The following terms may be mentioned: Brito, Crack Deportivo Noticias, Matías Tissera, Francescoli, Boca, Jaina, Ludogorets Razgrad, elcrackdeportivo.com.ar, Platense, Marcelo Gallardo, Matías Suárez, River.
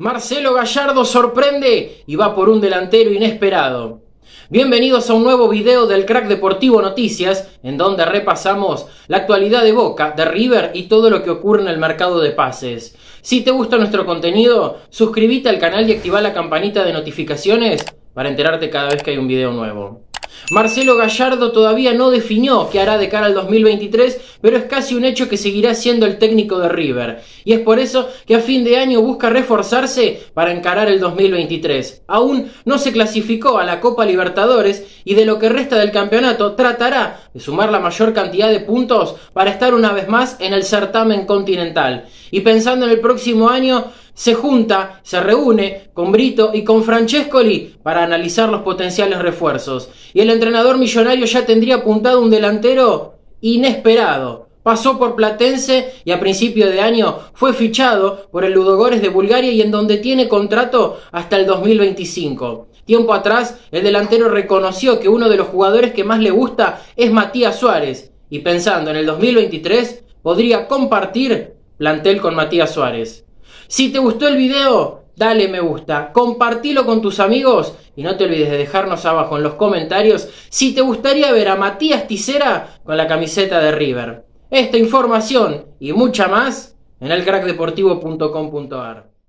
Marcelo Gallardo sorprende y va por un delantero inesperado. Bienvenidos a un nuevo video del Crack Deportivo Noticias, en donde repasamos la actualidad de Boca, de River y todo lo que ocurre en el mercado de pases. Si te gusta nuestro contenido, suscríbete al canal y activa la campanita de notificaciones para enterarte cada vez que hay un video nuevo. Marcelo Gallardo todavía no definió qué hará de cara al 2023, pero es casi un hecho que seguirá siendo el técnico de River. Y es por eso que a fin de año busca reforzarse para encarar el 2023. Aún no se clasificó a la Copa Libertadores y de lo que resta del campeonato tratará de sumar la mayor cantidad de puntos para estar una vez más en el certamen continental. Y pensando en el próximo año, se reúne con Brito y con Francescoli para analizar los potenciales refuerzos. Y el entrenador millonario ya tendría apuntado un delantero inesperado. Pasó por Platense y a principio de año fue fichado por el Ludogorets de Bulgaria y en donde tiene contrato hasta el 2025. Tiempo atrás, el delantero reconoció que uno de los jugadores que más le gusta es Matías Suárez. Y pensando en el 2023, podría compartir plantel con Matías Suárez. Si te gustó el video, dale me gusta, compartilo con tus amigos y no te olvides de dejarnos abajo en los comentarios si te gustaría ver a Matías Tissera con la camiseta de River. Esta información y mucha más en elcrackdeportivo.com.ar.